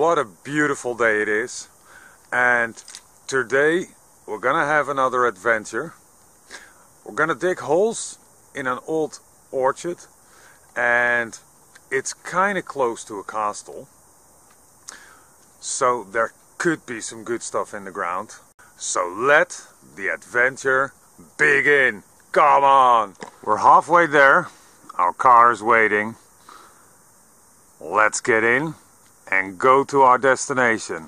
What a beautiful day it is, and today we're gonna have another adventure. We're gonna dig holes in an old orchard, and it's kind of close to a castle, so there could be some good stuff in the ground. So let the adventure begin. Come on! We're halfway there, our car is waiting. Let's get in and go to our destination.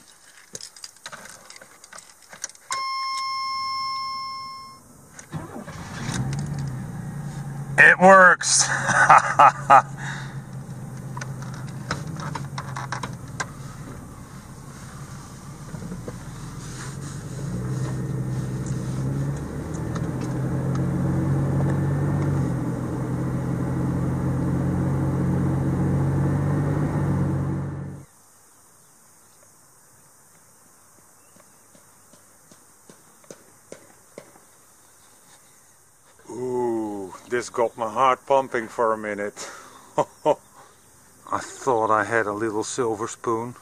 It works! This got my heart pumping for a minute. I thought I had a little silver spoon,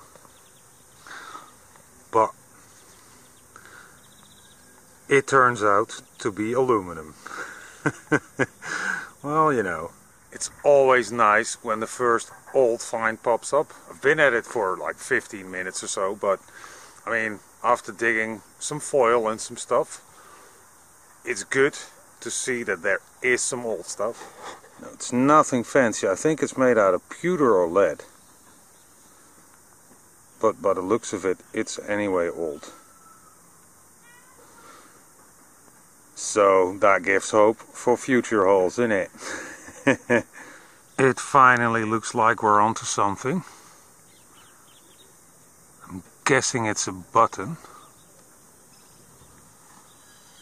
but it turns out to be aluminum. Well, you know, it's always nice when the first old find pops up. I've been at it for like 15 minutes or so, but I mean, after digging some foil and some stuff, it's good to see that there is some old stuff. No, it's nothing fancy. I think it's made out of pewter or lead, but by the looks of it, it's anyway old. So that gives hope for future holes, innit? It finally looks like we're onto something. I'm guessing it's a button.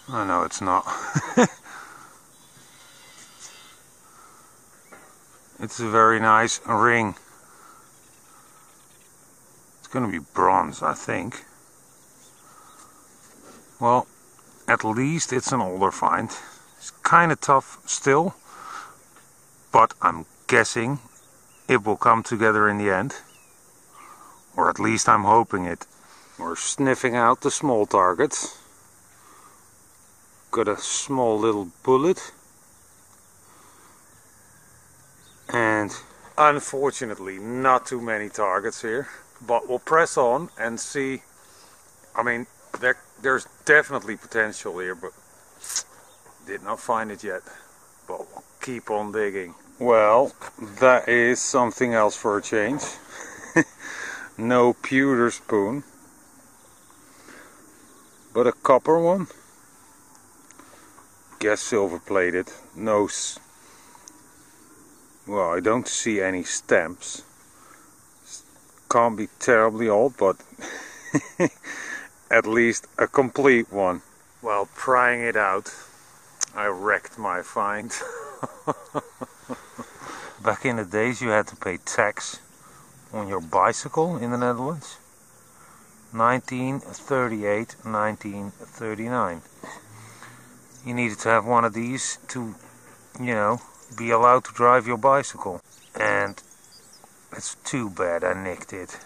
Oh, no, it's not. It's a very nice ring. It's going to be bronze, I think. Well, at least it's an older find. It's kind of tough still, but I'm guessing it will come together in the end. Or at least I'm hoping it. We're sniffing out the small targets. Got a small little bullet. And unfortunately not too many targets here, but we'll press on and see. I mean, there's definitely potential here, but did not find it yet, but we'll keep on digging. Well, that is something else for a change. No pewter spoon, but a copper one. Guess silver plated. No, well, I don't see any stamps. Can't be terribly old, but at least a complete one. While prying it out, I wrecked my find. Back in the days, you had to pay tax on your bicycle in the Netherlands. 1938, 1939. You needed to have one of these to, you know, be allowed to drive your bicycle. And it's too bad I nicked it.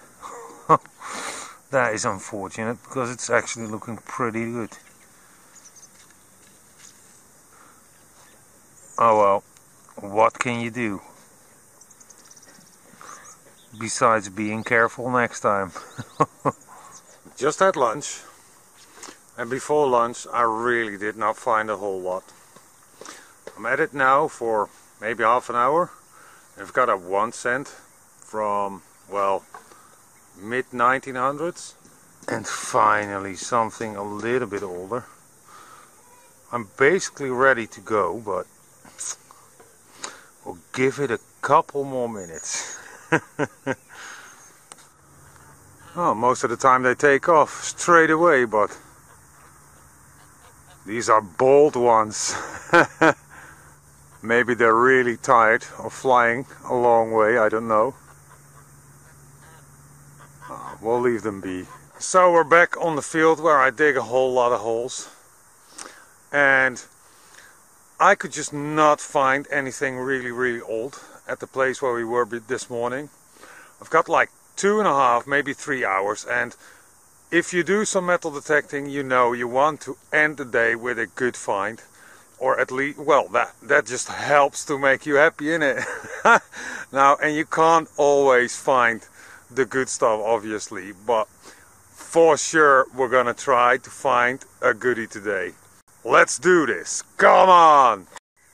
That is unfortunate, because it's actually looking pretty good. Oh well, what can you do? Besides being careful next time. Just had lunch. And before lunch, I really did not find a whole lot. I'm at it now for maybe half an hour. I've got a 1 cent from, well, mid-1900s. And finally something a little bit older. I'm basically ready to go, but we'll give it a couple more minutes. Oh, most of the time they take off straight away, but these are bold ones. Maybe they're really tired of flying a long way, I don't know. We'll leave them be. So we're back on the field where I dig a whole lot of holes. And I could just not find anything really, really old at the place where we were this morning. I've got like 2.5, maybe 3 hours. And if you do some metal detecting, you know you want to end the day with a good find. Or at least, well, that just helps to make you happy, innit? Now, and you can't always find the good stuff, obviously, but for sure we're gonna try to find a goodie today. Let's do this, come on!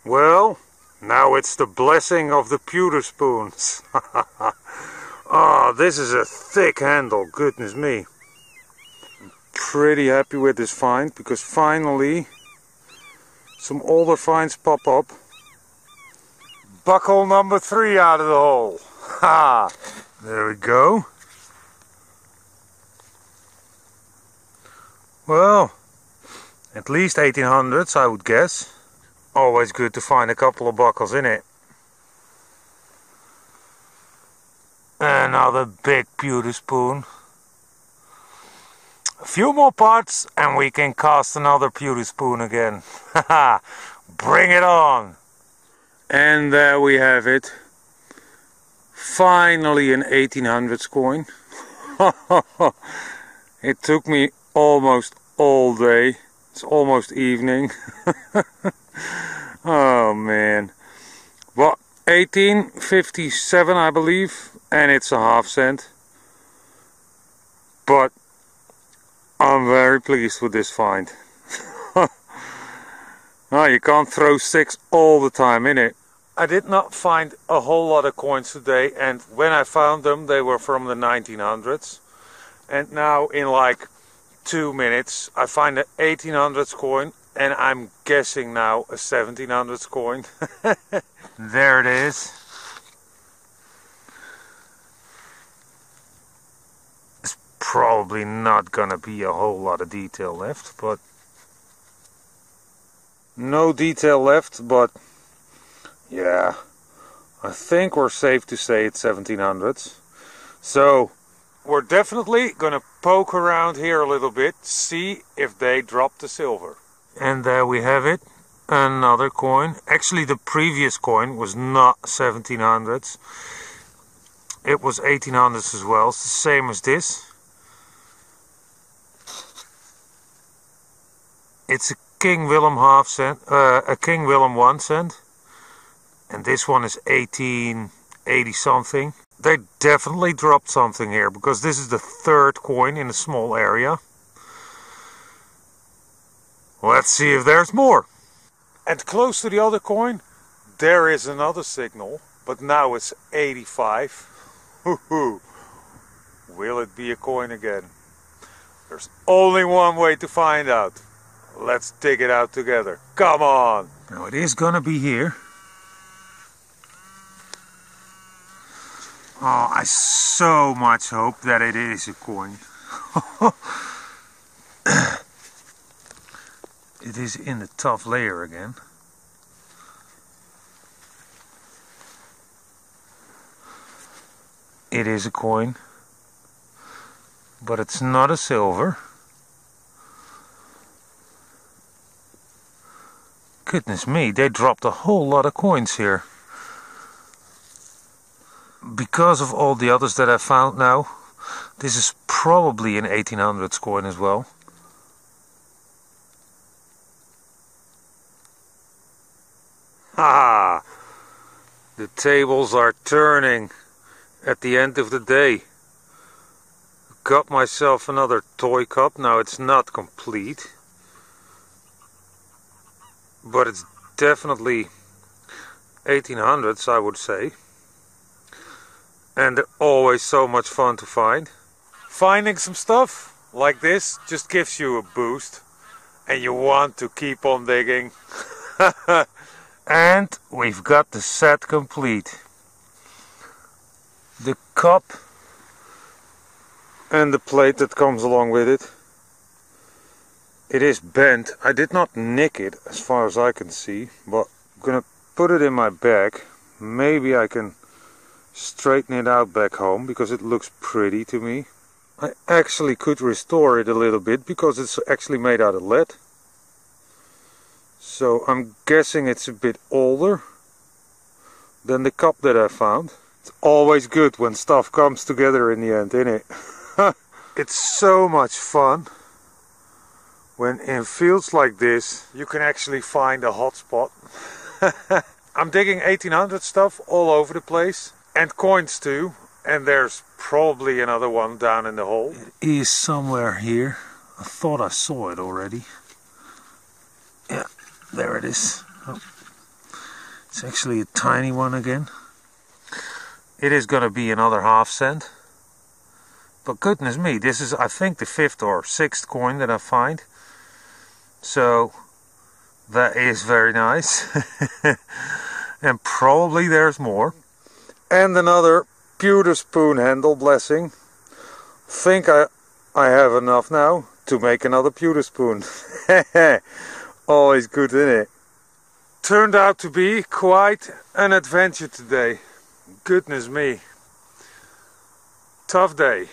Well, now it's the blessing of the pewter spoons. Oh, this is a thick handle, goodness me. I'm pretty happy with this find, because finally some older finds pop up. Buckle number 3 out of the hole. Ha! There we go. Well, at least 1800s, I would guess. Always good to find a couple of buckles in it. Another big pewter spoon. A few more parts and we can cast another pewter spoon again. Haha, bring it on! And there we have it. Finally an 1800s coin. It took me almost all day. It's almost evening. Oh man. Well, 1857 I believe, and it's a half cent. But I'm very pleased with this find. No, you can't throw 6 all the time, innit? I did not find a whole lot of coins today, and when I found them they were from the 1900s. And now in like 2 minutes I find an 1800s coin, and I'm guessing now a 1700s coin. There it is. It's probably not gonna be a whole lot of detail left, but no detail left, but yeah, I think we're safe to say it's 1700s. So we're definitely gonna poke around here a little bit, see if they drop the silver. And there we have it, another coin. Actually, the previous coin was not 1700s. It was 1800s as well. It's the same as this. It's a King Willem half cent, a King Willem 1 cent, and this one is 1880 something. They definitely dropped something here, because this is the 3rd coin in a small area. Let's see if there's more. And close to the other coin, there is another signal, but now it's 85. Hoo-hoo. Will it be a coin again? There's only one way to find out. Let's dig it out together. Come on! Now it is gonna be here. Oh, I so much hope that it is a coin. It is in the tough layer again. It is a coin, but it's not a silver. Goodness me, they dropped a whole lot of coins here. Because of all the others that I found now, this is probably an 1800s coin as well. Ah, the tables are turning at the end of the day. Got myself another toy cup. Now it's not complete, but it's definitely 1800s, I would say. And they're always so much fun to find. Finding some stuff like this just gives you a boost, and you want to keep on digging. And we've got the set complete. The cup and the plate that comes along with it. It is bent. I did not nick it as far as I can see, but I'm gonna put it in my bag. Maybe I can straighten it out back home, because it looks pretty to me. I actually could restore it a little bit, because it's actually made out of lead. So I'm guessing it's a bit older than the cup that I found. It's always good when stuff comes together in the end, isn't it? It's so much fun when in fields like this you can actually find a hot spot. I'm digging 1800 stuff all over the place, and coins too, and there's probably another one down in the hole. It is somewhere here. I thought I saw it already. Yeah, there it is. Oh. It's actually a tiny one again. It is going to be another half cent. But goodness me, this is, I think, the fifth or sixth coin that I find. So that is very nice. And probably there's more. And another pewter spoon handle blessing. Think I have enough now to make another pewter spoon. Always good, isn't it? Turned out to be quite an adventure today. Goodness me. Tough day.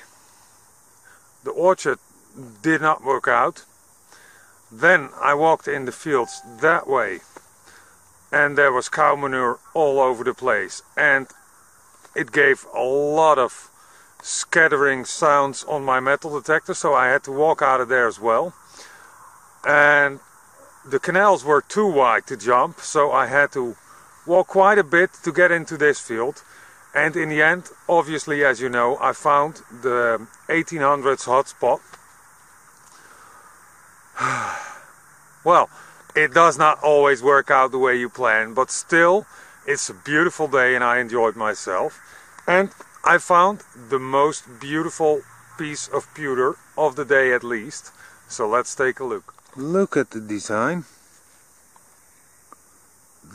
The orchard did not work out. Then I walked in the fields that way, and there was cow manure all over the place, and it gave a lot of scattering sounds on my metal detector, so I had to walk out of there as well. And the canals were too wide to jump, so I had to walk quite a bit to get into this field. And in the end, obviously, as you know, I found the 1800s hotspot. Well, it does not always work out the way you plan, but still, it's a beautiful day and I enjoyed myself. And I found the most beautiful piece of pewter of the day, at least. So let's take a look. Look at the design.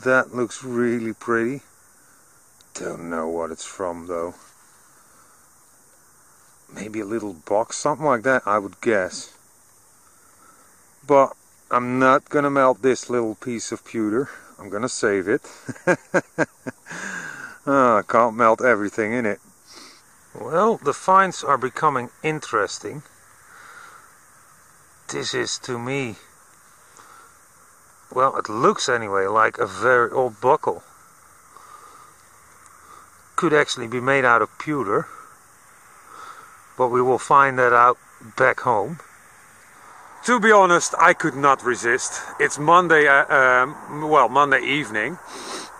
That looks really pretty. Don't know what it's from though. Maybe a little box, something like that, I would guess. But I'm not gonna melt this little piece of pewter. I'm gonna save it. I can't melt everything in it. Well, the finds are becoming interesting. This is, to me, well, it looks anyway like a very old buckle. Could actually be made out of pewter, but we will find that out back home. To be honest, I could not resist. It's Monday, Monday evening,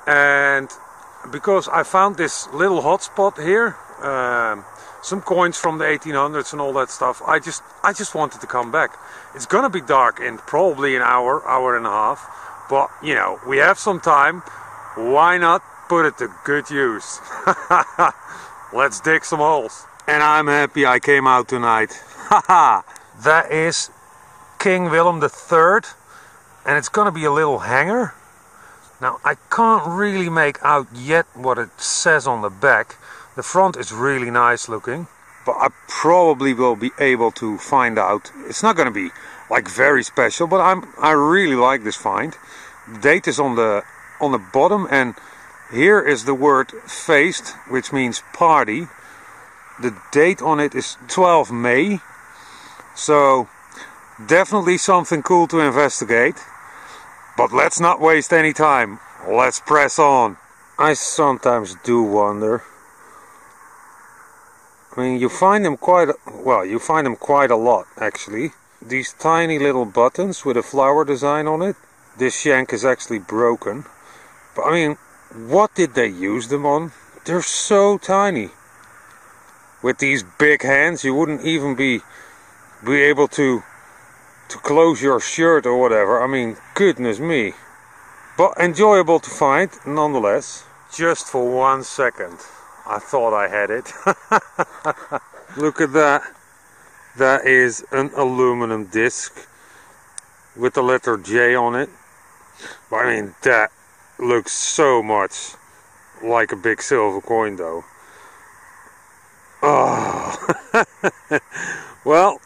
and because I found this little hotspot here, some coins from the 1800s and all that stuff, I just wanted to come back. It's gonna be dark in probably an hour, hour and a half, but you know, we have some time. Why not put it to good use? Let's dig some holes. And I'm happy I came out tonight. That is King Willem III, and it's gonna be a little hanger. Now I can't really make out yet what it says on the back. The front is really nice looking, but I probably will be able to find out. It's not gonna be like very special, but I really like this find. The date is on the bottom, and here is the word feest, which means party. The date on it is 12 May. So definitely something cool to investigate. But let's not waste any time. Let's press on. I sometimes do wonder. I mean, you find them quite a lot actually. These tiny little buttons with a flower design on it. This shank is actually broken. But I mean, what did they use them on? They're so tiny. With these big hands, you wouldn't even be able to close your shirt or whatever. I mean, goodness me. But enjoyable to find, nonetheless. Just for 1 second, I thought I had it. Look at that. That is an aluminum disc with the letter J on it. But I mean, that looks so much like a big silver coin though. Oh. Well,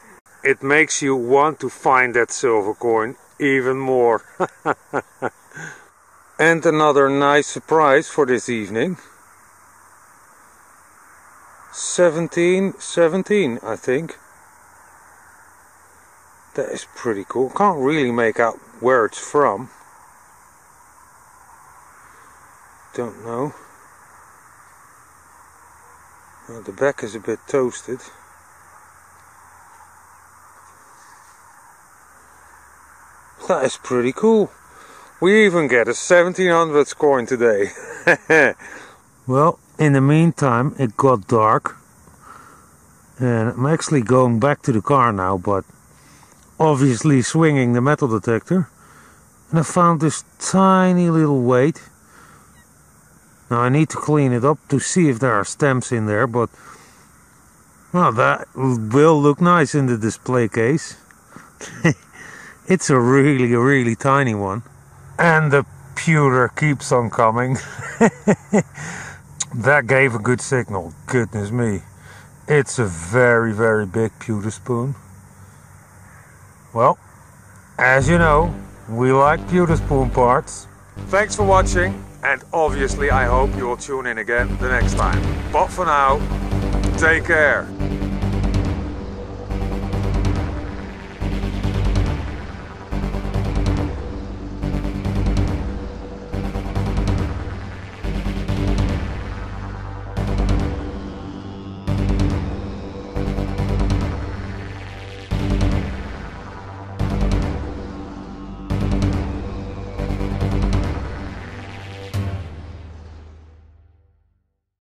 it makes you want to find that silver coin even more. And another nice surprise for this evening. 1717, I think. That is pretty cool. Can't really make out where it's from. Don't know. You know, the back is a bit toasted. That is pretty cool. We even get a 1700s coin today. Well, in the meantime, it got dark. And I'm actually going back to the car now, but obviously swinging the metal detector. And I found this tiny little weight. Now I need to clean it up to see if there are stamps in there, but well, that will look nice in the display case. It's a really tiny one. And the pewter keeps on coming. That gave a good signal. Goodness me. It's a very big pewter spoon. Well, as you know, we like pewter spoon parts. Thanks for watching, and obviously I hope you will tune in again the next time. But for now, take care.